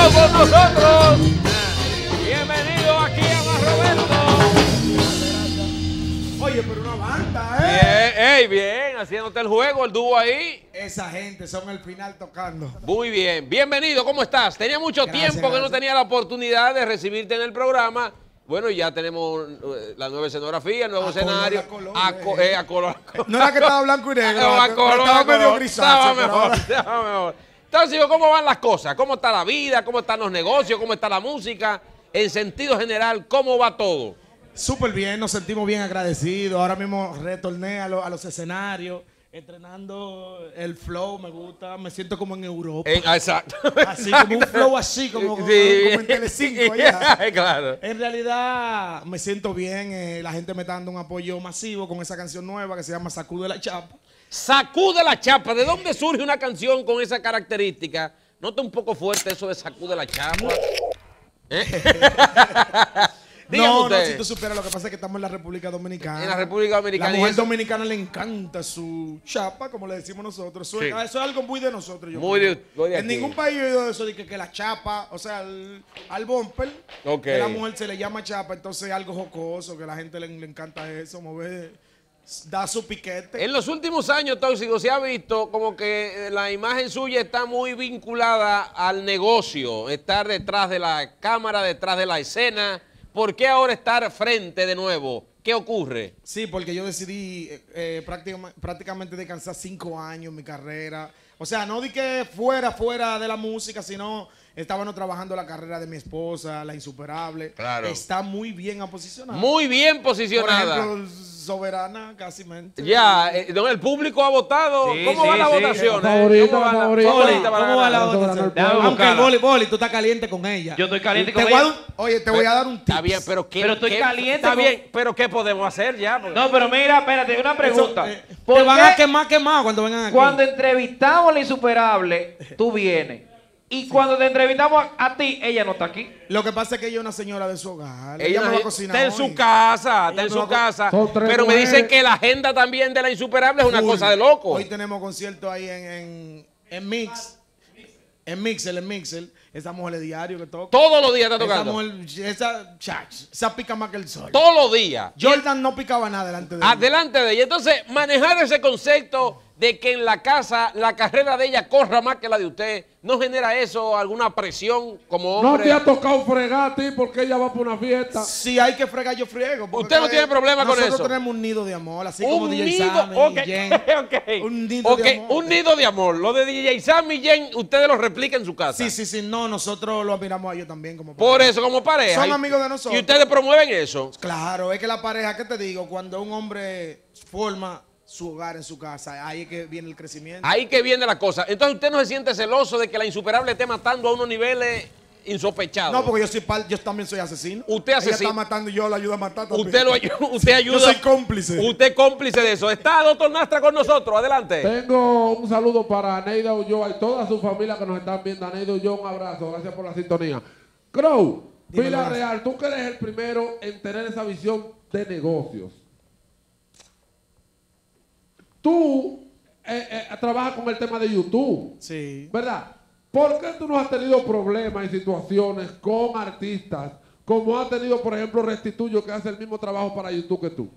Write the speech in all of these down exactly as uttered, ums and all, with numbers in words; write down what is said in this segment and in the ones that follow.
Vakeró con nosotros. Bienvenido aquí a Mar Roberto. Oye, pero una banda, ¿eh? Bien, hey, bien, haciéndote el juego, el dúo ahí. Esa gente son el final tocando. Muy bien, bienvenido, ¿cómo estás? Tenía mucho gracias, tiempo que gracias. no tenía la oportunidad de recibirte en el programa. Bueno, ya tenemos la nueva escenografía, el nuevo a escenario. Color, a color, eh. a color, a color. No era que estaba blanco y negro, no, a color, no, estaba a color, medio grisáceo. Estaba mejor, estaba mejor. Entonces, ¿cómo van las cosas? ¿Cómo está la vida? ¿Cómo están los negocios? ¿Cómo está la música? En sentido general, ¿cómo va todo? Súper bien, nos sentimos bien agradecidos. Ahora mismo retorné a, lo, a los escenarios. Entrenando el flow, me gusta, me siento como en Europa. En, exacto. Así, exacto. Como un flow así, como, como, sí. como en Telecinco. Yeah, claro. En realidad, me siento bien. Eh, la gente me está dando un apoyo masivo con esa canción nueva que se llama Sacude la Chapa. Sacude la Chapa. ¿De dónde surge una canción con esa característica? Nota un poco fuerte eso de Sacude la Chapa. ¿Eh? No, no, si tú supieras, lo que pasa es que estamos en la República Dominicana. En la República Dominicana. La mujer dominicana le encanta su chapa, como le decimos nosotros. Su, sí. Eso es algo muy de nosotros. Yo muy de, muy de en aquí. Ningún país yo he oído eso de que, que la chapa, o sea, el, al bumper, okay. que la mujer se le llama chapa, entonces es algo jocoso, que a la gente le, le encanta eso, mover, da su piquete. En los últimos años, Tóxico, se ha visto como que la imagen suya está muy vinculada al negocio, estar detrás de la cámara, detrás de la escena. ¿Por qué ahora estar frente de nuevo? ¿Qué ocurre? Sí, porque yo decidí eh, práctima, prácticamente descansar cinco años en mi carrera. O sea, no di que fuera, fuera de la música, sino estábamos trabajando la carrera de mi esposa, La Insuperable. Claro. Está muy bien posicionada. Muy bien posicionada. Por ejemplo, Soberana, casi mente. Ya, eh, el público ha votado. Sí, ¿Cómo, sí, va la sí, votación, favorita, eh? ¿Cómo va la favorita, favorita ¿Cómo va la votación? Aunque el boli, boli, tú estás caliente con ella. Yo estoy caliente con ella. Oye, te voy a dar un tip. Está bien, pero ¿qué? Pero estoy caliente. Está bien, pero ¿qué podemos hacer ya? No, pero mira, espérate, una pregunta. Te van a quemar, quemado cuando vengan aquí. Cuando entrevistamos La Insuperable, tú vienes. Y sí. cuando te entrevistamos a, a ti, ella no está aquí. Lo que pasa es que ella es una señora de su hogar. Ella, ella no va a cocinar. Está en su casa, está en su casa. Pero me dicen que la agenda también de La Insuperable es una cosa de loco. Hoy tenemos concierto ahí en, en, en Mix. En Mixel, en Mixel. Esa mujer de diario que toca. Todos los días está tocando. Esa mujer, esa chach, esa pica más que el sol. Todos los días. Jordan no picaba nada delante de ella. Adelante de ella. Entonces, manejar ese concepto de que en la casa la carrera de ella corra más que la de usted, ¿no genera eso alguna presión como hombre? No te ha tocado fregar a ti porque ella va por una fiesta. Si hay que fregar, yo friego. Usted no tiene problema con eso. Nosotros tenemos un nido de amor, así como D J Sam y Jen. Un nido de amor. Un nido de amor. Lo de D J Sam y Jen, ustedes lo replican en su casa. Sí, sí, sí. No, nosotros lo admiramos a ellos también como pareja. Por eso, como pareja. Son amigos de nosotros. ¿Y ustedes promueven eso? Claro, es que la pareja, ¿qué te digo? Cuando un hombre forma su hogar en su casa, ahí es que viene el crecimiento. Ahí que viene la cosa. Entonces, ¿usted no se siente celoso de que La Insuperable esté matando a unos niveles insospechados? No, porque yo soy yo también soy asesino. Usted asesino. Ella está matando y yo la ayudo a matar también. Usted, lo ayuda, usted ayuda. Yo soy cómplice. Usted es cómplice de eso. Está doctor Nastra con nosotros. Adelante. Tengo un saludo para Neida Ulloa y toda su familia que nos están viendo. Neida Ulloa, un abrazo. Gracias por la sintonía. Crow, Vila Real, tú que eres el primero en tener esa visión de negocios. Tú eh, eh, trabajas con el tema de YouTube, sí, ¿verdad? ¿Por qué tú no has tenido problemas y situaciones con artistas como ha tenido, por ejemplo, Restituyo, que hace el mismo trabajo para YouTube que tú?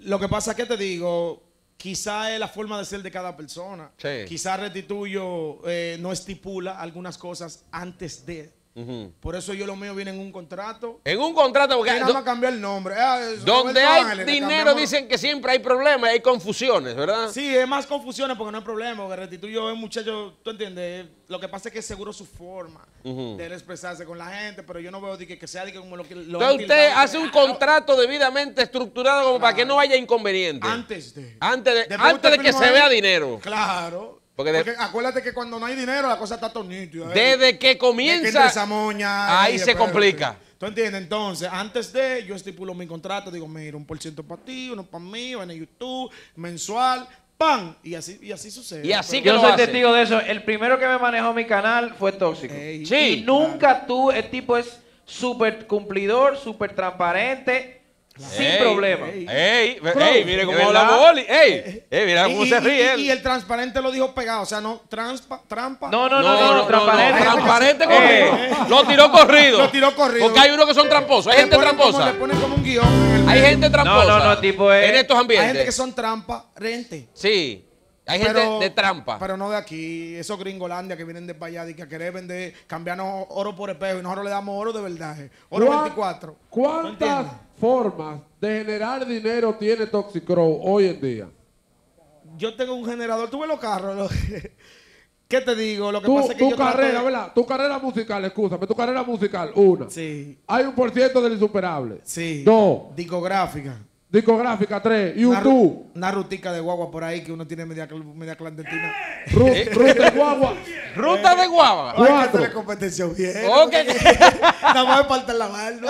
Lo que pasa es que te digo, quizá es la forma de ser de cada persona. Sí. Quizá Restituyo eh, no estipula algunas cosas antes de... Uh-huh. Por eso yo lo mío viene en un contrato. En un contrato, porque nada más cambiar el nombre. Eh, donde hay Ángeles, dinero dicen que siempre hay problemas, hay confusiones, ¿verdad? Sí, es más confusiones porque no hay problema, porque Restituyo es muchacho, ¿tú entiendes? Lo que pasa es que seguro su forma uh-huh. de expresarse con la gente, pero yo no veo de que, que sea de que como lo que... Lo Entonces usted hace un contrato debidamente estructurado como claro. para que no haya inconvenientes. Antes de... Antes de, antes de que se vea dinero. Claro. Porque, de, Porque acuérdate que cuando no hay dinero la cosa está tornita. Desde que comienza, desde que moña, ahí se complica. ¿Tú entiendes? Entonces, antes de, yo estipulo mi contrato, digo, mira, un por ciento para ti, uno para mí, en el YouTube, mensual, ¡pam! Y así, y así sucede. Y así que yo soy hace. testigo de eso. El primero que me manejó mi canal fue Tóxico. Ey, sí. Y nunca claro. tú, el tipo es súper cumplidor, súper transparente. Sin ey, problema. Ey, ey, ey, mire cómo habla Gualey. Ey, ey, mira cómo y, se ríe. Y, y el transparente lo dijo pegado, o sea, no, transpa, trampa. No, no, no, no, no, no transparente. No, no, transparente corrido. Lo tiró corrido. Lo tiró corrido. Porque hay unos que son tramposos. Hay gente tramposa. Le ponen como un guión. Hay gente tramposa. No, no, tipo es. En estos ambientes. Hay gente que son trampa, rente. Sí. Hay pero, gente de trampa. Pero no de aquí. Esos gringolandia que vienen de allá y que quieren vender, cambiarnos oro por espejo. Y nosotros le damos oro de verdad. Oro veinticuatro. ¿Cuántas formas de generar dinero tiene Toxic Crow hoy en día? Yo tengo un generador. Tú ves los carros. Los... ¿Qué te digo? Lo que tú, pasa es que tu yo carrera, trato de... ¿verdad? Tu carrera musical, escúchame. Tu carrera musical, una. Sí. Hay un por ciento del insuperable. Sí. Dos. Discográfica. Discográfica, tres, YouTube. Una, una rutica de guagua por ahí que uno tiene media, media clandestina. ¿Eh? Ruta de guagua. Ruta de guagua. Cuatro. Hay que competencia bien. Ok. Nada más me falta la mano.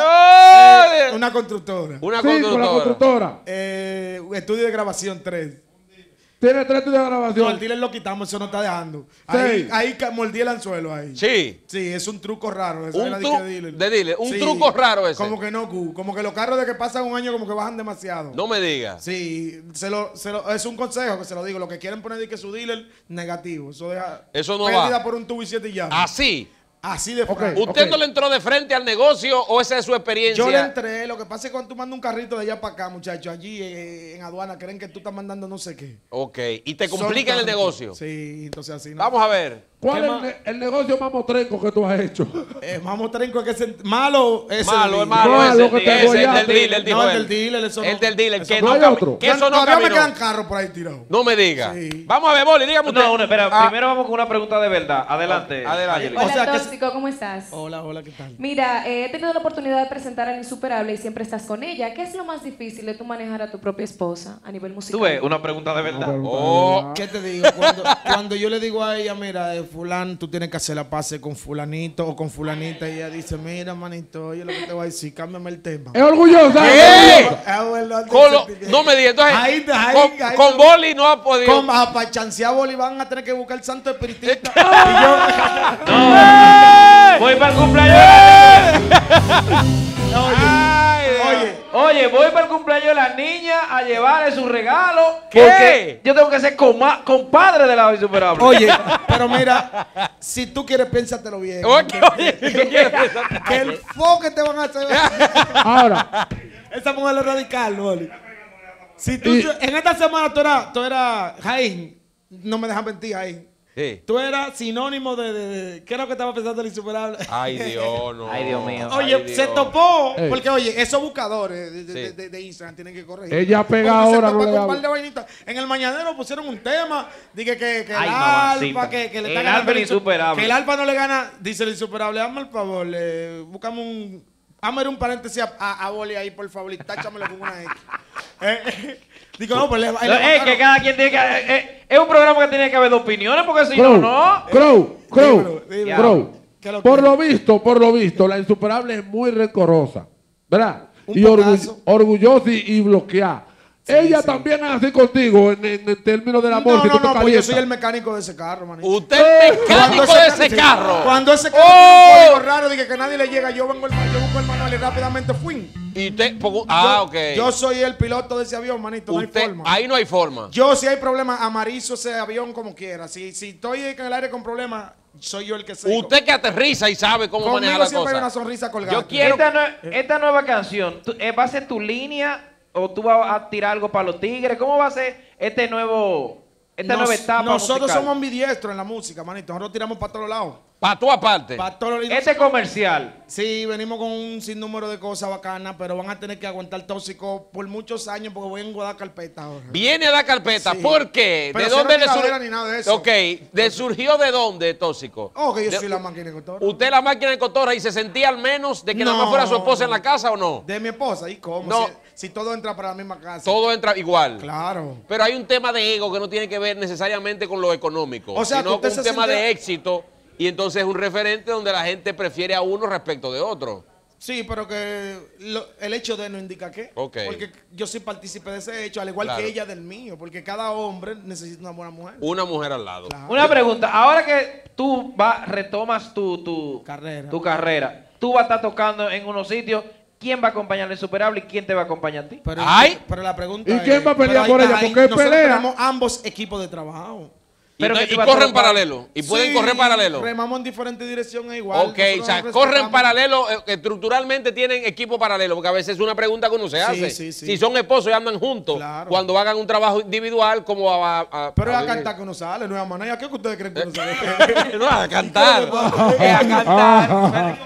Una constructora. Una sí, constructora. Una constructora. Eh, estudio de grabación, tres. Tiene tres estudios de grabación. No, el dealer lo quitamos, eso no está dejando. Ahí, ahí mordí el anzuelo ahí. Sí. Sí, es un truco raro. Eso un era tru de dealer. De dealer. Un sí. truco raro ese. Como que no, como que los carros de que pasan un año como que bajan demasiado. No me digas. Sí, se lo, se lo, es un consejo que se lo digo. Los que quieren poner de que su dealer, negativo. Eso deja eso no pérdida va. Por un tubo y siete llaves. Así. Así de frente. Okay, ¿Usted okay. no le entró de frente al negocio o esa es su experiencia? Yo le entré. Lo que pasa es que cuando tú mandas un carrito de allá para acá, muchachos, allí eh, en aduana creen que tú estás mandando no sé qué. Ok. ¿Y te complican Son el negocio? Sí, entonces así no. Vamos a ver. ¿Cuál es ne el negocio más motrenco que tú has hecho? Eh, más motrenco es que es malo. Ese malo, es malo. Ese, malo ese, ese, el del dealer, dijo no, él. El del dealer, eso no. El del dealer, que no, no hay otro. Que eso no, no caminó. Me quedan carros por ahí tirados. No me digas. Sí. Vamos a ver, Boli, dígame usted. No, no, espera. Ah. Primero vamos con una pregunta de verdad. Adelante. Ah, adelante. Hola, o sea, Tóxico, ¿cómo estás? Hola, hola, ¿qué tal? Mira, eh, he tenido la oportunidad de presentar al Insuperable y siempre estás con ella. ¿Qué es lo más difícil de tú manejar a tu propia esposa a nivel musical? Tú ves, una pregunta de verdad. Oh. ¿Qué te digo? Cuando yo le digo a ella, mira, fulán, tú tienes que hacer la pase con fulanito o con fulanita y ella dice, mira, manito, oye lo que te voy a decir, cámbiame el tema. Es orgullosa. ¿Qué? No me digas, entonces ahí, ahí, con, ahí, con Boli no ha podido. Para chancear Boli van a tener que buscar el santo espiritista. yo, no, voy para el cumpleaños. Oye, oye, voy para el cumpleaños de la niña a llevarle su regalo. ¿Qué? Porque yo tengo que ser compadre de la Insuperable. Oye, pero mira, si tú quieres, piénsatelo bien. Okay, oye, ¿tú quieres? Que el Foque te van a hacer. Ahora, esa mujer lo radical, Boli. Si tú, y... en esta semana tú eras, tú eras Jaín, no me dejas mentir, Jaín. Sí. Tú eras sinónimo de, de, de... ¿Qué era lo que estaba pensando el Insuperable? Ay, Dios, no. Ay, Dios mío. Oye, ay, Dios. Se topó. Ey. Porque, oye, esos buscadores de, de, sí. de, de Instagram tienen que corregir. Ella pega ahora. Se topó no con un par de vainitas. En el mañanero pusieron un tema. Dije que, que ay, el Alfa, que, que le está el ganando. El Insuperable. Que el Alfa no le gana. Dice el Insuperable, hazme el favor. Eh, buscamos un... Hazme un paréntesis a, a, a Boli ahí, por favor. Y táchamelo con una X. eh, Digo, no, pues le, le es que cada quien tiene que... Eh, es un programa que tiene que haber de opiniones, porque si Crow, no, no... Crow, Crow, dímelo, dímelo. Crow. Lo por lo visto, por lo visto, la Insuperable es muy rencorosa, ¿verdad? Un y orgu orgullosa y, y bloqueada. Sí, Ella sí. también es así contigo, en, en, en términos del amor. No, no, no, pues yo soy el mecánico de ese carro, manito. Usted es mecánico ese de ese carro. carro. Cuando ese carro oh. tiene un código raro, dije que nadie le llega, yo, vengo el, yo busco el manual y rápidamente fui. Y te, ah, yo, ok. Yo soy el piloto de ese avión, manito, usted, no hay forma. Ahí no hay forma. Yo, si hay problemas, amarizo ese avión como quiera. Si, si estoy en el aire con problemas... Soy yo el que sé. Usted que aterriza y sabe cómo Conmigo manejar la cosa. Hay una sonrisa colgada. Yo quiero... esta, no, esta nueva canción, ¿va a ser tu línea o tú vas a tirar algo para los tigres? ¿Cómo va a ser este nuevo, esta Nos, nueva etapa Nosotros musical? Somos ambidiestros en la música, manito. Nosotros tiramos para todos lados. Para todas partes. Pa todo este comercial. Sí, venimos con un sinnúmero de cosas bacanas, pero van a tener que aguantar Tóxico por muchos años porque vengo a dar carpeta ahora. Viene a dar carpeta, sí. ¿Por qué? Pero ¿de dónde le surgió? Ni nada de eso. Ok, ¿le surgió de dónde, Tóxico? Oh, que yo de... soy la máquina de cotorra. ¿Usted la máquina de cotorra y se sentía al menos de que no, nada más fuera su esposa en la casa o no? De mi esposa, ¿y cómo? No. Si, si todo entra para la misma casa. Todo entra igual. Claro. Pero hay un tema de ego que no tiene que ver necesariamente con lo económico, o sea, sino con un se tema siente... de éxito. Y entonces es un referente donde la gente prefiere a uno respecto de otro. Sí, pero que lo, el hecho de no indica qué. Okay. Porque yo sí partícipe de ese hecho, al igual claro. que ella del mío. Porque cada hombre necesita una buena mujer. Una mujer al lado. Claro. Una pregunta. Ahora que tú vas, retomas tu, tu, carrera. tu carrera, tú vas a estar tocando en unos sitios ¿Quién va a acompañar al Insuperable y quién te va a acompañar a ti? Pero, Ay. pero la pregunta ¿Y es, quién va a pelear por ella? Porque nosotros pelea. Tenemos ambos equipos de trabajo. Pero y, y corren paralelo. Y sí, pueden correr paralelo. Remamos en diferentes direcciones igual. Ok, o sea, corren paralelo. Estructuralmente tienen equipo paralelo. Porque a veces es una pregunta que uno se hace. Sí, sí, sí. Si son esposos y andan juntos. Claro. Cuando hagan un trabajo individual, como a. a, a Pero a es a cantar que uno sale, no es a manejar. ¿Qué ustedes creen que uno sale? No, es a cantar. Es a cantar.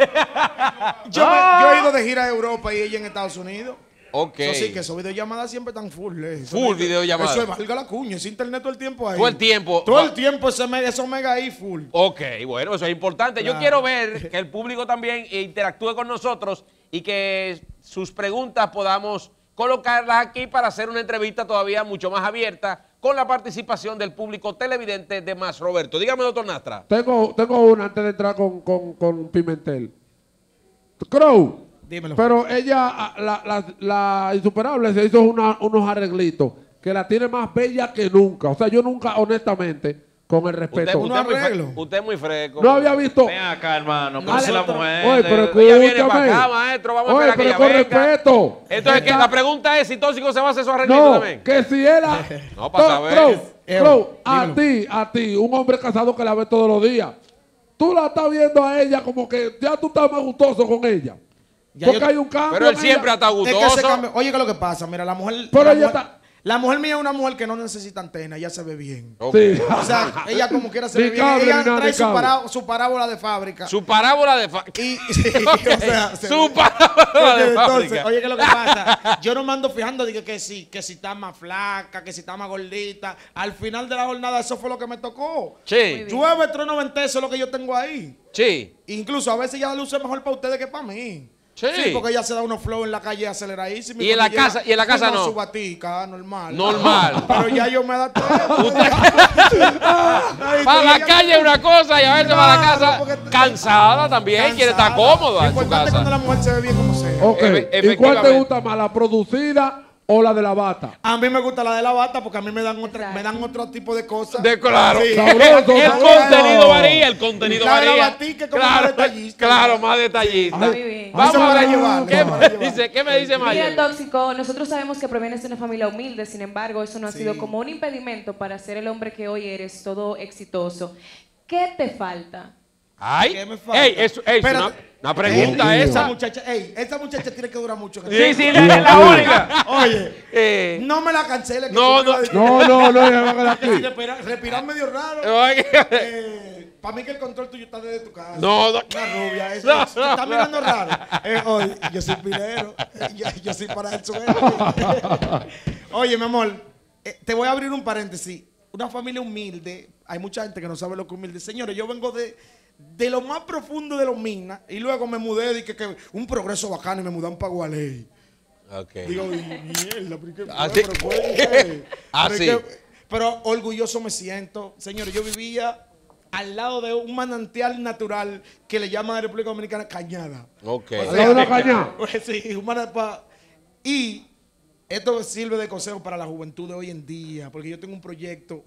yo, me, yo he ido de gira a Europa y ella en Estados Unidos. Ok. Eso sí, que esos videollamadas siempre están full. Eh. Full videollamadas. Eso es valga la cuña, es internet todo el tiempo ahí. Todo el tiempo. Todo el tiempo eso es mega ahí full. Ok, bueno, eso es importante. Claro. Yo quiero ver que el público también interactúe con nosotros y que sus preguntas podamos colocarlas aquí para hacer una entrevista todavía mucho más abierta con la participación del público televidente de Más Roberto. Dígame, doctor Nastra. Tengo, tengo una antes de entrar con, con, con Pimentel. Crow. Dímelo. Pero ella, la, la, la Insuperable, se hizo una, unos arreglitos que la tiene más bella que nunca. O sea, yo nunca, honestamente, con el respeto. Usted, usted, usted, muy, usted es muy fresco. No había visto. Ven acá, hermano. Conoce la mujer. Oye, pero escúchame. Ella viene para acá, maestro. Vamos Oye, a esperar pero que ella con venga. respeto. Entonces, que la pregunta es si Tóxico se va a hacer su arreglito no, también. que si era... no, para saber. Bro, a ti, a ti, un hombre casado que la ve todos los días, tú la estás viendo a ella como que ya tú estás más gustoso con ella. Ya Porque yo, hay un cambio. Pero él siempre ha estado gustoso. Es que Oye, ¿qué es lo que pasa? Mira, la mujer... Pero la, ella mujer está... la mujer mía es una mujer que no necesita antena. Ella se ve bien. Okay. Sí. O sea, ella como quiera se ve bien. Ella no, trae su, pará su parábola de fábrica. Su parábola de fábrica. Sí, okay. o sea, se su parábola de fábrica. Entonces, oye, ¿qué es lo que pasa? Yo no me ando fijando. Digo que sí, que si está más flaca, que si está más gordita. Al final de la jornada eso fue lo que me tocó. Sí. Llueve, trueno, ventana, eso es lo que yo tengo ahí. Sí. Incluso a veces ya luce mejor para ustedes que para mí. Sí. sí, porque ella se da unos flow en la calle aceleradísima. Y en la llega, casa, y en la casa no. Su batica, normal. Normal. Pero ya yo me da todo. Para la calle una cosa y a veces claro, para la casa te... cansada también, cansada. Quiere estar cómoda. Importante cuando la mujer se ve bien como sea. Okay. E ¿Y cuál te gusta más, la producida o la de la bata? A mí me gusta la de la bata porque a mí me dan otra, me dan otro tipo de cosas. De claro. Sí. Sabroso, el sabroso. contenido varía, el contenido la varía. La batica es como claro, más detallista. Claro, más detallista. Ay, Vamos a ver, llevar, ¿qué, me llevar. Dice, ¿qué me dice Mayer? El Tóxico, nosotros sabemos que provienes de una familia humilde, sin embargo, eso no ha sí. sido como un impedimento para ser el hombre que hoy eres, todo exitoso. ¿Qué te falta? Ay, ¿Qué me falta? Ey, eso, ey, una, una pregunta ey, esa. Esa muchacha, ey, esa muchacha tiene que durar mucho. Que sí, sí, es la única. Oye, eh, no me la cancele. Que no, no, no, no, no, no, no, aquí. Respirar medio raro. eh, Para mí que el control tuyo está desde tu casa. No, no. Una rubia, eso. No, no, ¿Te está mirando no. raro. Eh, oye, yo soy pilero. Yo, yo soy para el suelo. Oye, mi amor, eh, te voy a abrir un paréntesis. Una familia humilde. Hay mucha gente que no sabe lo que es humilde. Señores, yo vengo de, de lo más profundo de los minas. Y luego me mudé. Dije que, que un progreso bacano y me mudaron para Gualey. Ok. Digo, mierda, pero qué Así. Pero, pues, Así. Pero, pero orgulloso me siento. Señores, yo vivía al lado de un manantial natural que le llaman a la República Dominicana Cañada. Ok. ¿Al lado de la cañada? Sí, humana. Y esto sirve de consejo para la juventud de hoy en día, porque yo tengo un proyecto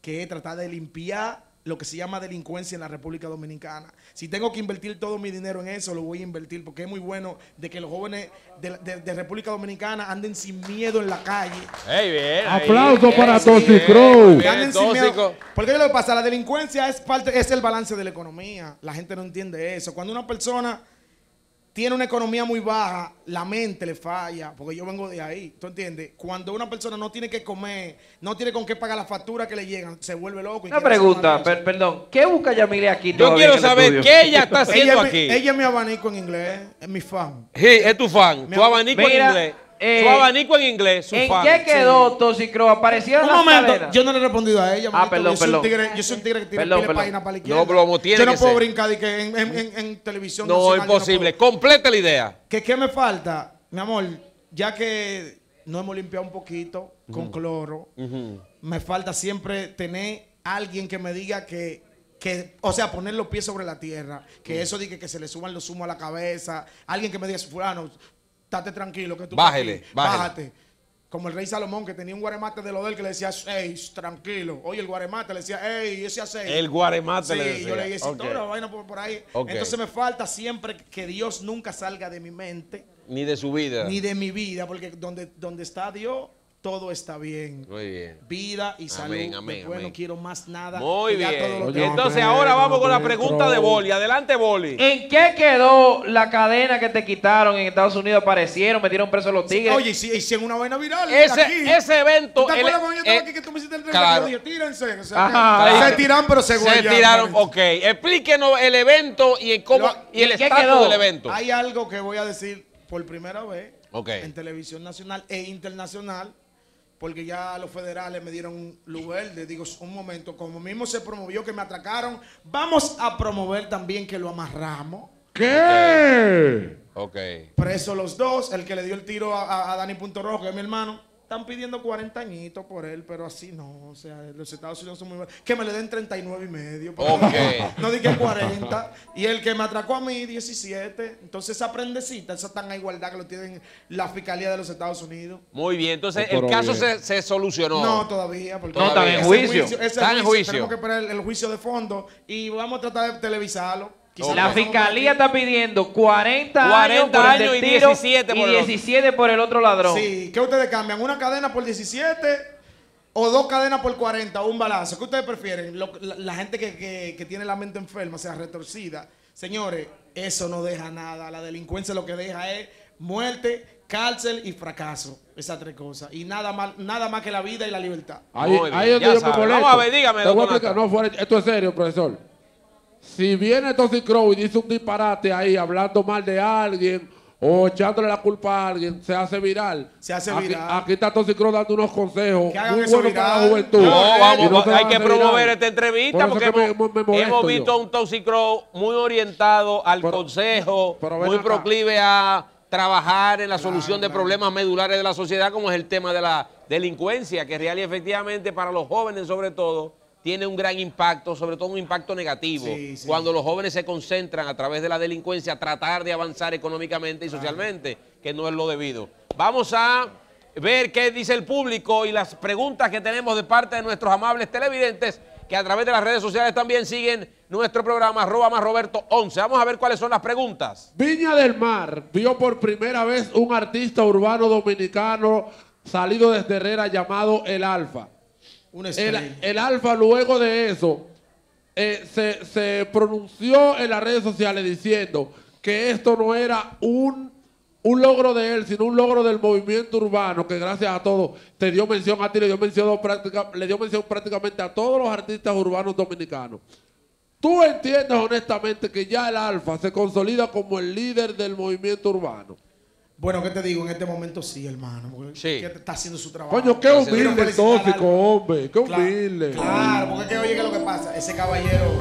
que es tratar de limpiar lo que se llama delincuencia en la República Dominicana. Si tengo que invertir todo mi dinero en eso, lo voy a invertir, porque es muy bueno de que los jóvenes de, de, de República Dominicana anden sin miedo en la calle. Hey, bien, ¡Aplausos hey, para Toxic Crow! Porque lo que pasa, la delincuencia es, parte, es el balance de la economía. La gente no entiende eso. Cuando una persona tiene una economía muy baja, la mente le falla, porque yo vengo de ahí, ¿tú entiendes? Cuando una persona no tiene que comer, no tiene con qué pagar la factura que le llegan, se vuelve loco. Y una pregunta, per perdón, ¿qué busca Yamile aquí? Yo quiero saber qué ella está haciendo ella aquí. Mi, ella es mi abanico en inglés, es mi fan. Sí, es tu fan, mi tu abanico mira, en inglés. Eh, su abanico en inglés, su ¿En fan. ¿Qué quedó sí. Toxic Crow? ¿Apareció en la momento, escalera? Yo no le he respondido a ella. Ah, perdón, yo perdón. Soy tigre, yo soy un tigre que tiene página para la izquierda. No, plomo, tiene yo no que puedo ser. brincar de que en, en, en, en televisión. No, nacional, imposible. No Completa la idea. ¿Qué, ¿Qué me falta? Mi amor, ya que no hemos limpiado un poquito con uh -huh. cloro, uh -huh. me falta siempre tener alguien que me diga que Que, o sea, poner los pies sobre la tierra. Que mm. eso diga que, que se le suban los humos a la cabeza. Alguien que me diga, fulano, estate tranquilo, que tú bájele, bájele. Bájate. Como el rey Salomón, que tenía un guaremate de lo de él que le decía, hey, tranquilo. Oye, el guaremate le decía, hey, ese hace. El guaremate sí, le decía. Sí, yo le dije, okay. toda la vaina por, por ahí. Okay. Entonces me falta siempre que Dios nunca salga de mi mente. Ni de su vida. Ni de mi vida, porque donde, donde está Dios, todo está bien. Muy bien. Vida y salud. Amén, amén, después amén. No quiero más nada. Muy bien. Oye, entonces ahora vamos con la pregunta de Boli. Adelante, Boli. ¿En qué quedó la cadena que te quitaron en Estados Unidos? Aparecieron, metieron presos los tigres. Oye, si hicieron una vaina viral. Ese, aquí. ese evento. ¿Tú te acuerdas cuando yo estaba aquí que tú me hiciste el regalo? Dije, tírense. O sea, ajá, claro. Se tiraron, pero se Se tiraron, ya, ok. Explíquenos el evento y, cómo, Lo, y el estatus del evento. Hay algo que voy a decir por primera vez, okay, en televisión nacional e internacional, porque ya los federales me dieron un luz verde. Digo, un momento, como mismo se promovió que me atracaron, vamos a promover también que lo amarramos. ¿Qué? Ok. Presos los dos, el que le dio el tiro a, a, a Dani Punto Rojo, que es mi hermano, están pidiendo cuarenta añitos por él, pero así no. O sea, los Estados Unidos son muy buenos. Que me le den treinta y nueve y medio. Okay. No, no dije cuarenta. Y el que me atracó a mí, diecisiete. Entonces, esa prendecita, esa tan a igualdad que lo tienen la Fiscalía de los Estados Unidos. Muy bien. Entonces, el caso se, se solucionó. No, todavía. Porque no, está en juicio. juicio está en juicio. juicio. Tenemos que esperar el, el juicio de fondo y vamos a tratar de televisarlo. Quizá la fiscalía está pidiendo cuarenta años y diecisiete por el otro ladrón. Sí, ¿qué ustedes cambian? ¿Una cadena por diecisiete o dos cadenas por cuarenta o un balazo? ¿Qué ustedes prefieren? Lo, la, la gente que, que, que tiene la mente enferma, o sea, retorcida. Señores, eso no deja nada. La delincuencia lo que deja es muerte, cárcel y fracaso. Esas tres cosas. Y nada más, nada más que la vida y la libertad. Ahí, ahí es donde yo me molesto. Vamos a ver, dígame. Te voy a explicar. No, fuera, esto es serio, profesor. Si viene Toxic Crow y dice un disparate ahí hablando mal de alguien o echándole la culpa a alguien, se hace viral. Se hace aquí, viral. Aquí está Toxic Crow dando unos consejos muy buenos para la juventud. No, vamos, no va, hay que promover viral. esta entrevista Por porque hemos, me, me hemos visto yo. a un Toxic Crow muy orientado al pero, consejo, pero muy acá. proclive a trabajar en la claro, solución de claro. problemas medulares de la sociedad, como es el tema de la delincuencia, que real y efectivamente para los jóvenes sobre todo tiene un gran impacto, sobre todo un impacto negativo, sí, sí. cuando los jóvenes se concentran a través de la delincuencia a tratar de avanzar económicamente y socialmente, que no es lo debido. Vamos a ver qué dice el público y las preguntas que tenemos de parte de nuestros amables televidentes, que a través de las redes sociales también siguen nuestro programa, arroba Mar Roberto once. Vamos a ver cuáles son las preguntas. Viña del Mar vio por primera vez un artista urbano dominicano salido desde Herrera llamado El Alfa. El, el Alfa luego de eso eh, se, se pronunció en las redes sociales diciendo que esto no era un, un logro de él, sino un logro del movimiento urbano, que gracias a todos te dio mención a ti, le dio mención, práctica, le dio mención prácticamente a todos los artistas urbanos dominicanos. ¿Tú entiendes honestamente que ya el Alfa se consolida como el líder del movimiento urbano? Bueno, ¿qué te digo? En este momento sí, hermano. Sí. Que está haciendo su trabajo. Coño, qué humilde el Tóxico, hombre. Qué humilde. Claro, claro, porque que, oye, ¿qué es lo que pasa? Ese caballero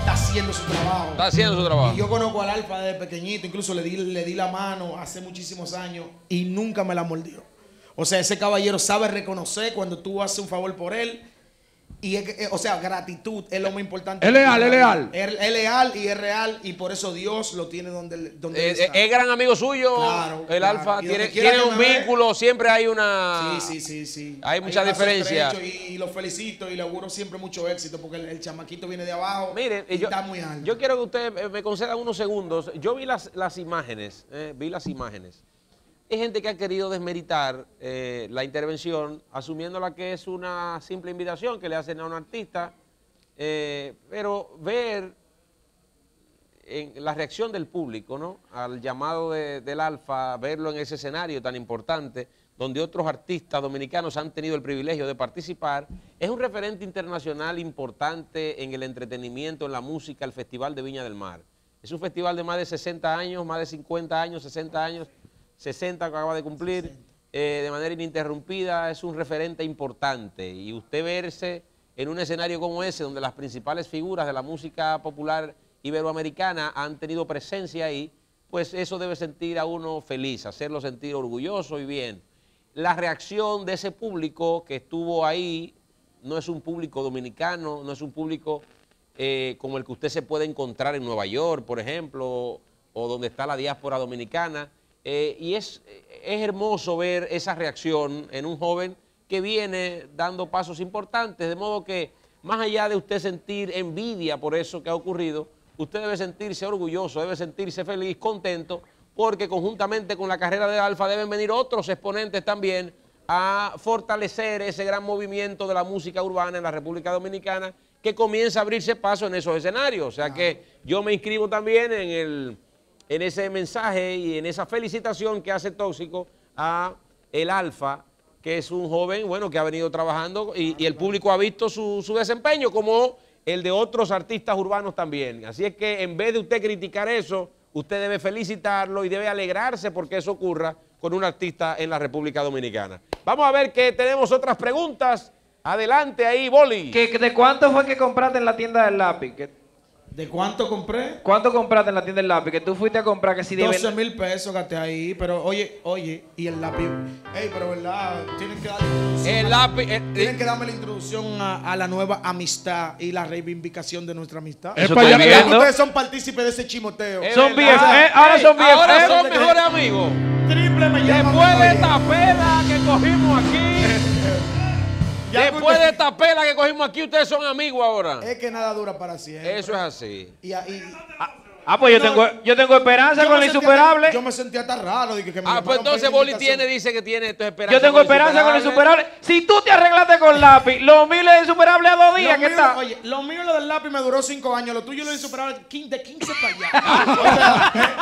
está haciendo su trabajo. Está haciendo su trabajo. Y yo conozco al Alfa desde pequeñito. Incluso le di, le di la mano hace muchísimos años y nunca me la mordió. O sea, ese caballero sabe reconocer cuando tú haces un favor por él. Y, o sea, gratitud es lo más importante. Es leal, es leal. Es leal y es real, y por eso Dios lo tiene donde, donde eh, está. Es gran amigo suyo, claro, el claro. Alfa. Tiene, tiene un vínculo, ves, siempre hay una... Sí, sí, sí. sí. Hay mucha hay diferencia. Y, y lo felicito y le auguro siempre mucho éxito, porque el, el chamaquito viene de abajo. Mire, y yo, está muy alto. Yo quiero que usted me conceda unos segundos. Yo vi las, las imágenes, eh, vi las imágenes. Hay gente que ha querido desmeritar eh, la intervención, asumiéndola que es una simple invitación que le hacen a un artista, eh, pero ver en la reacción del público, ¿no?, al llamado de, del Alfa, verlo en ese escenario tan importante, donde otros artistas dominicanos han tenido el privilegio de participar, es un referente internacional importante en el entretenimiento, en la música, el Festival de Viña del Mar. Es un festival de más de sesenta años, más de cincuenta años, sesenta años, sesenta que acaba de cumplir, eh, de manera ininterrumpida, es un referente importante. Y usted verse en un escenario como ese, donde las principales figuras de la música popular iberoamericana han tenido presencia ahí, pues eso debe sentir a uno feliz, hacerlo sentir orgulloso y bien. La reacción de ese público que estuvo ahí no es un público dominicano, no es un público eh, como el que usted se puede encontrar en Nueva York, por ejemplo, o donde está la diáspora dominicana. Eh, y es, es hermoso ver esa reacción en un joven que viene dando pasos importantes, de modo que más allá de usted sentir envidia por eso que ha ocurrido, usted debe sentirse orgulloso, debe sentirse feliz, contento, porque conjuntamente con la carrera del Alfa deben venir otros exponentes también a fortalecer ese gran movimiento de la música urbana en la República Dominicana que comienza a abrirse paso en esos escenarios. O sea que yo me inscribo también en, el, en ese mensaje y en esa felicitación que hace Tóxico a El Alfa, que es un joven, bueno, que ha venido trabajando y, y el público ha visto su, su desempeño como el de otros artistas urbanos también. Así es que en vez de usted criticar eso, usted debe felicitarlo y debe alegrarse porque eso ocurra con un artista en la República Dominicana. Vamos a ver que tenemos otras preguntas. Adelante ahí, Boli. ¿Qué, ¿De cuánto fue que compraste en la tienda del lápiz? ¿Qué? ¿De cuánto compré? ¿Cuánto compraste en la tienda del lápiz? Que tú fuiste a comprar que si debes... doce mil pesos gasté ahí, pero oye, oye, y el lápiz... Ey, pero verdad, tienen que darle la el lápiz, el... tienen que darme la introducción a, a la nueva amistad y la reivindicación de nuestra amistad. Eso estoy viendo. Ya que ustedes son partícipes de ese chimoteo. Es son bien, eh, ahora son bien. Ahora eh, son mejores que... amigos. Triple me llama. Después de esta peda que cogimos aquí... Después de esta pela que cogimos aquí, ustedes son amigos ahora. Es que nada dura para siempre. Eso es así. Y, y, ah, ah, pues yo, no, tengo, yo tengo esperanza yo con la insuperable. Hasta, yo me sentía tan raro. Que, que me ah, pues entonces Boli tiene, dice que tiene esto esperanza. Yo tengo con esperanza con la insuperable. Si tú te arreglaste con lápiz, lo mío es insuperable a dos días. Lo ¿qué mío, tal? Oye, lo mío lo del lápiz me duró cinco años. Lo tuyo lo insuperable de quince para allá.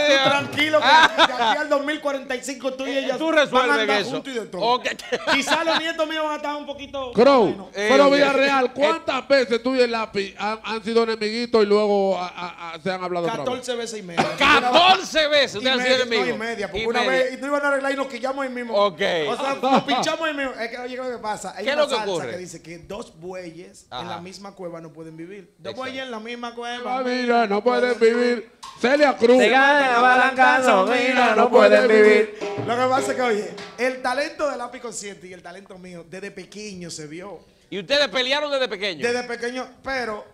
Tú tranquilo, que de aquí al dos mil cuarenta y cinco tú y ella tú resuelves eso. Y de todo. Okay. Quizás los nietos míos van a estar un poquito... Crow, bueno. eh, pero Vila Real, ¿cuántas eh, veces tú y el lápiz han, han sido enemiguitos y luego a, a, a, se han hablado? catorce veces y media. catorce veces ustedes han sido enemigos. No, y media, porque y una media. Vez y no iban a arreglar y nos quillamos ahí mismo. Ok. O sea, nos pinchamos ahí mismo. Es que oye, ¿qué es lo que pasa? Hay ¿Qué una es lo que ocurre? Que dice que dos bueyes Ajá. en la misma cueva no pueden vivir. Dos Exacto. bueyes en la misma cueva. Mira, no pueden vivir. Celia Cruz. Se ganan casa, mira, no pueden vivir. Lo que pasa es que, oye, el talento de Lápiz Conciente y el talento mío desde pequeño se vio. ¿Y ustedes pelearon desde pequeño? Desde pequeño, pero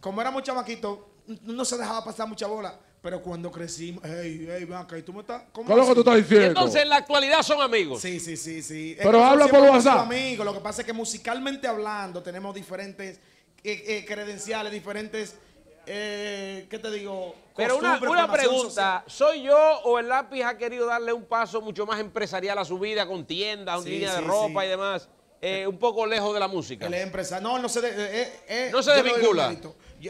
como éramos chamaquitos, no se dejaba pasar mucha bola. Pero cuando crecimos, hey, hey, Vaca, ¿y tú me estás? ¿Cómo es lo que tú estás diciendo? Entonces, en la actualidad son amigos. Sí, sí, sí, sí. Pero habla por WhatsApp. Amigos, lo que pasa es que musicalmente hablando tenemos diferentes eh, eh, credenciales, diferentes... Eh, ¿Qué te digo? Pero una, una pregunta, social. ¿Soy yo o el lápiz ha querido darle un paso mucho más empresarial a su vida con tiendas, sí, líneas sí, de ropa sí. y demás? Eh, un poco lejos de la música. Él es empresario. No, no se, de, eh, eh, no se desvincula.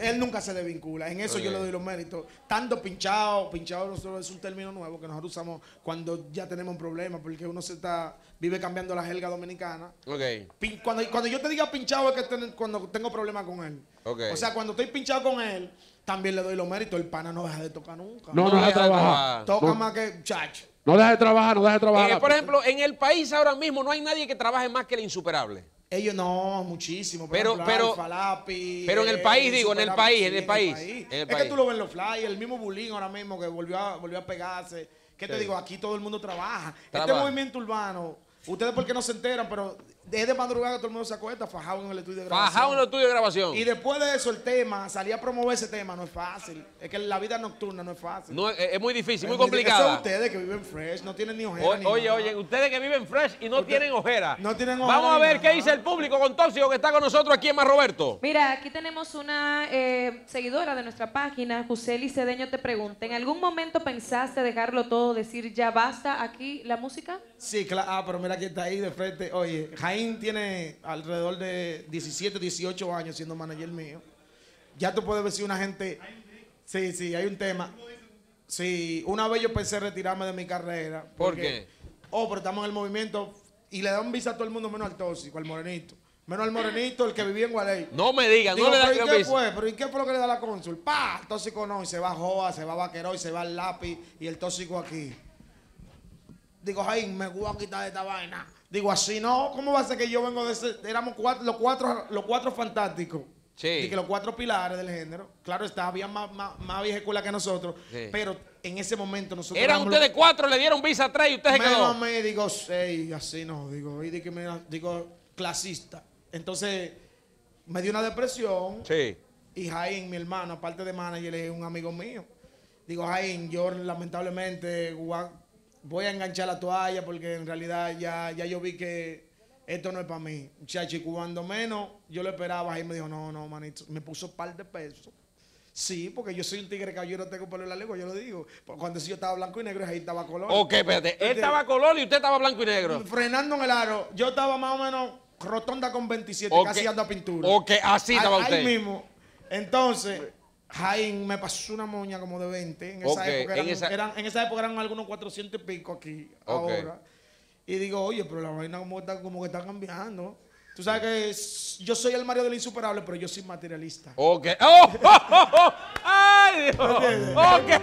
Él nunca se desvincula. En eso okay. yo le doy los méritos. Tanto pinchado, pinchado es un término nuevo que nosotros usamos cuando ya tenemos un problema, porque uno se está vive cambiando la jerga dominicana. Okay. Pin, cuando, cuando yo te diga pinchado es que ten, cuando tengo problemas con él. Okay. O sea, cuando estoy pinchado con él, también le doy los méritos. El pana no deja de tocar nunca. No, no, no deja de trabajar. Toca no. más que chacho. No deja de trabajar, no deja de trabajar. Eh, por ejemplo, en el país ahora mismo no hay nadie que trabaje más que el insuperable. Ellos no, muchísimo. Pero, ejemplo, pero, Alfa, Lápiz, pero en el país, el digo, en el país, sí, en el país, en el país. Es país. que tú lo ves en los flyers, el mismo Bulín ahora mismo que volvió a, volvió a pegarse. ¿Qué sí. te digo? Aquí todo el mundo trabaja. trabaja. Este movimiento urbano, ustedes porque no se enteran, pero desde madrugada todo el mundo se acuesta, fajado en el estudio de grabación. Fajado en el estudio de grabación. Y después de eso el tema, salir a promover ese tema no es fácil. Es que la vida nocturna no es fácil. No, es, es muy difícil, es muy complicada. Eso ustedes que viven fresh, no tienen ni ojera. O, ni oye, nada. oye, ustedes que viven fresh y no Usted, tienen ojera. No tienen ojera. Vamos a ver qué dice el público con Tóxico que está con nosotros aquí en Mar Roberto. Mira, aquí tenemos una eh, seguidora de nuestra página, Juseli Cedeño te pregunta, ¿en algún momento pensaste dejarlo todo, decir ya basta aquí la música? Sí, claro. Ah, pero mira que está ahí de frente. Oye, Jaín tiene alrededor de diecisiete, dieciocho años siendo manager mío. Ya tú puedes ver si una gente... Sí, sí, hay un tema. Sí, una vez yo pensé retirarme de mi carrera. ¿Por qué? Oh, pero estamos en el movimiento y le dan visa a todo el mundo menos al Tóxico, al morenito. Menos al morenito, el que vivía en Gualey. No me digan, no le dan visa. ¿Y qué fue? ¿Pero y qué fue lo que le da la cónsul? ¡Pah! Tóxico no, y se va Joa, se va Vakeró, y se va el lápiz y el Tóxico aquí. Digo, Jaín, me voy a quitar de esta vaina. Digo, así no, ¿cómo va a ser que yo vengo de ese? Éramos cuatro, los cuatro, los cuatro fantásticos. Sí. Y que los cuatro pilares del género. Claro está, había más, más, más vieja escuela que nosotros. Sí. Pero en ese momento nosotros... Eran ustedes los... cuatro, le dieron visa a tres y ustedes quedó. Menos me digo, seis, así no, digo, y digo, mira, digo, clasista. Entonces, me dio una depresión. Sí. Y Jaín, mi hermano, aparte de manager, es un amigo mío. Digo, Jaín, yo lamentablemente... voy a enganchar la toalla porque en realidad ya, ya yo vi que esto no es para mí. Chachi, cuando menos yo lo esperaba y me dijo, no, no, manito. Me puso un par de pesos. Sí, porque yo soy un tigre que yo no tengo pelo en la lengua, yo lo digo. Cuando yo estaba blanco y negro, ahí estaba color. Ok, espérate. Él estaba color y usted estaba blanco y negro. Frenando en el aro, yo estaba más o menos rotonda con veintisiete, okay, casi ando a pintura. Ok, así estaba ahí, usted. Ahí mismo. Entonces, Jaín me pasó una moña como de veinte. En esa, okay, época, eran, en, esa... Eran, en esa época eran algunos cuatrocientos y pico aquí, okay, ahora. Y digo, oye, pero la vaina como, está, como que está cambiando. Tú sabes que es, yo soy el Mario de la Insuperable, pero yo soy materialista. Ok. ¡Oh! ¡Oh! ¡Oh! ¡Oh! ¡Ay, Dios! Ok.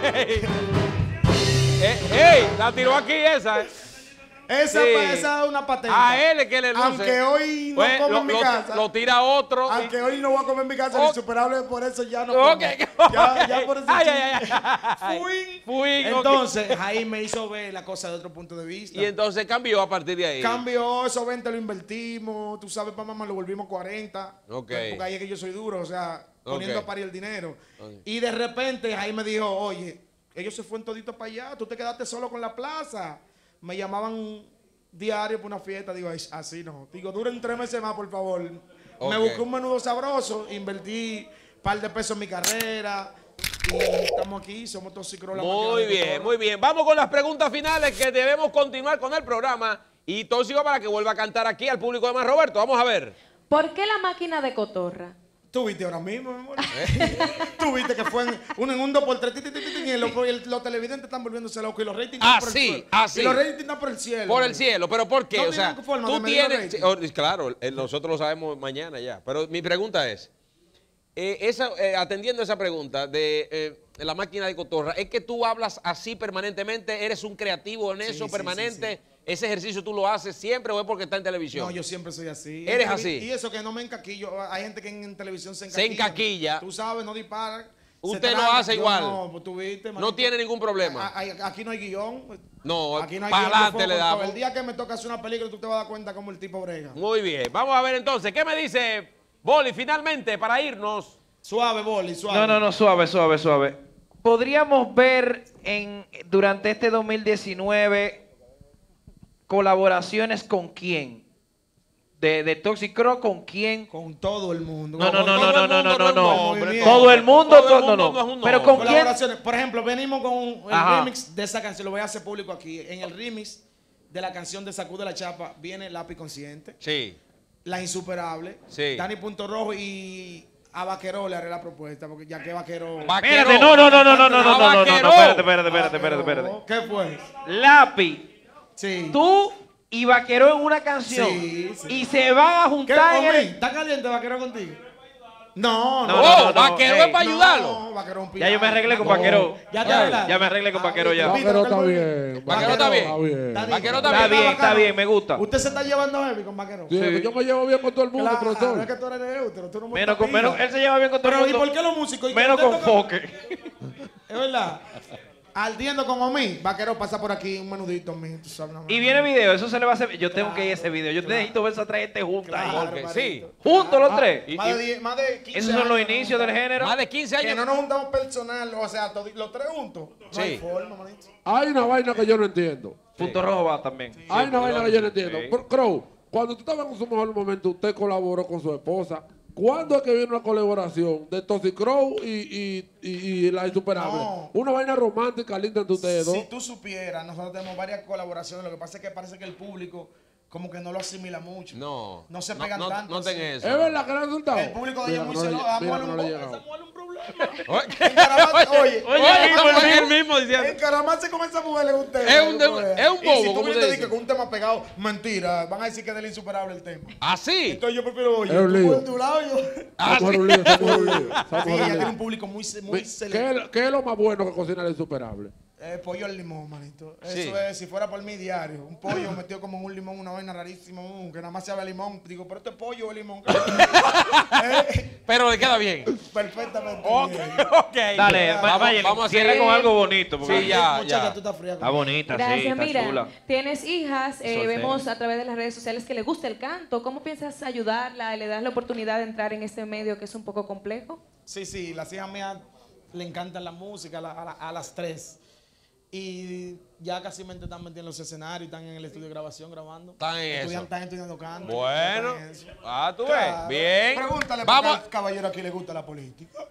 eh, ¡Ey! La tiró aquí esa. Eh. Esa, sí, esa es una patenta. A él es que le luce. Aunque hoy no pues, como lo, en mi lo, casa. Lo tira otro. Aunque y... hoy no voy a comer en mi casa, oh, el Insuperable, por eso ya no como. Okay. Ya, ya por eso. Ay, ay, ay. Fui. Fui. Entonces, okay, ahí me hizo ver la cosa de otro punto de vista. Y entonces cambió a partir de ahí. Cambió, esos veinte lo invertimos, tú sabes, para mamá, lo volvimos cuarenta. Ok. Porque ahí es que yo soy duro, o sea, poniendo, okay, a parir el dinero. Okay. Y de repente, ahí me dijo, oye, ellos se fueron toditos para allá, tú te quedaste solo con la plaza. Me llamaban diario para una fiesta, digo, así no. Digo, duren tres meses más, por favor. Okay. Me busqué un menudo sabroso, invertí un par de pesos en mi carrera. Y estamos aquí, somos Toxic Crow. Muy bien, muy bien. Vamos con las preguntas finales que debemos continuar con el programa. Y Toxic para que vuelva a cantar aquí al público de Mar Roberto. Vamos a ver. ¿Por qué la máquina de cotorra? Tú viste ahora mismo, mi amor. Tú viste que fue en un, en un dos por tres, y los, los televidentes están volviéndose locos y los ratings están por el cielo. Así. Y los ratings están por el cielo. Por el cielo, pero ¿por qué? No, o sea, tú tienes... Claro, nosotros lo sabemos mañana ya. Pero mi pregunta es, eh, esa, eh, atendiendo esa pregunta de eh, la máquina de cotorra, ¿es que tú hablas así permanentemente? ¿Eres un creativo en eso, sí, permanente? Sí, sí, sí. ¿Ese ejercicio tú lo haces siempre o es porque está en televisión? No, yo siempre soy así. ¿Eres así? Y eso que no me encaquillo. Hay gente que en, en televisión se encaquilla. Se encaquilla. Tú sabes, no disparan. Usted lo hace igual. No, tú viste, no tiene ningún problema. A, a, aquí no hay guión. No, aquí no hay guión. Para adelante le damos. El día que me toca hacer una película, tú te vas a dar cuenta cómo el tipo brega. Muy bien. Vamos a ver entonces. ¿Qué me dice Boli finalmente para irnos? Suave, Boli, suave. No, no, no, suave, suave, suave. Podríamos ver en, durante este dos mil diecinueve... ¿Colaboraciones con quién? De, de Toxic Crow, ¿con quién? Con todo el mundo. No, no, no, no, no, no, no, no, no. Todo el mundo, todo, no, no. Pero con quién. Por ejemplo, venimos con el, ajá, remix de esa canción, lo voy a hacer público aquí. En el remix de la canción de Sacude la Chapa viene Lápiz Conciente. Sí. La Insuperable. Sí. Dani Punto Rojo y... A Vakeró le haré la propuesta, porque ya que Vakeró... Espérate, no, no, no, no, no, no, no, no, no, no, espérate, espérate, espérate, espérate, espérate. ¿Qué fue? Lápiz. Sí. Tú y Vakeró en una canción, sí, sí, y se van a juntar. ¿Qué, el... ¿Está caliente Vakeró contigo? No, no, no, no, no, no, Vakeró, no, es para ayudarlo. No, no, Vakeró, ya yo me arreglé con, no, Vakeró. Ya te arreglaste. Ya me arreglé con Vakeró ya. Vakeró está bien. Vakeró está bien. Vakeró está bien. Está bien, está bien, me gusta. Usted se está llevando heavy con Vakeró. Sí, sí, yo me llevo bien con todo el mundo, claro, profesor. No es que tú eres neutro, tú no me menos con menos, él se lleva bien con todo el mundo. Pero ¿y por qué los músicos? Menos con Foque. Es verdad. Ardiendo como mí, Vakeró pasa por aquí un menudito. Mí, tú sabes, no, y viene video, eso se le va a hacer. Yo claro, tengo que ir a ese video. Yo claro, necesito ver esas tres gente juntas. Claro, okay, sí, juntos claro, los tres. Y, más, y, de, más de quince. Esos son los inicios del género. Más de quince años. Que no nos juntamos personal, o sea, los tres juntos. Sí. No hay forma, manito. Hay una vaina que yo no entiendo. Sí. Punto Rojo va también. Sí. Hay una vaina que yo no entiendo. Sí. Pero, Crow, cuando tú estabas en su mejor momento, usted colaboró con su esposa. ¿Cuándo es que viene una colaboración de Toxic Crow y, y, y, y La Insuperable? No. Una vaina romántica linda entre ustedes dos. Si tú supieras, nosotros tenemos varias colaboraciones. Lo que pasa es que parece que el público como que no lo asimila mucho. No. No se pegan no, no, tanto. No ten eso. Es verdad que no ha resultado. El público de ellos muy celoso. Un problema. Oye, oye, oye, es el mismo diciendo. Encaramarse con esa mujer es un tema. Es un, es un bobo. Y si tú vienes y te dices que es un tema pegado, mentira. Van a decir que es del Insuperable el tema. ¿Ah, sí? Entonces yo prefiero, oye, tú por tu lado, yo. Ah, sí. Ella tiene un público muy selecto. ¿Qué es lo más bueno que cocina El Insuperable? Eh, pollo al limón, manito. Eso sí es, si fuera por mi diario. Un pollo metido como en un limón, una vaina rarísima, uh, que nada más se habla limón. Digo, pero este pollo es limón. eh, pero le queda bien. Perfectamente. Ok, bien. Okay. Dale, ya, vamos, vaya, vamos a cierre con algo bonito. Porque sí, ya, muchacha, ya, tú estás fría. Está bonita, gracias, sí, está mira, chula. Tienes hijas, eh, vemos a través de las redes sociales que le gusta el canto. ¿Cómo piensas ayudarla? ¿Le das la oportunidad de entrar en este medio que es un poco complejo? Sí, sí, las hijas mías le encantan la música a, la, a, la, a las tres. Y ya casi me están metiendo en los escenarios, están en el estudio de grabación grabando. Están en Estudian, eso. Están estudiando canto. Bueno. Ah, tú ves. Claro. Bien. Pregúntale, vamos, por qué al caballero aquí le gusta la política.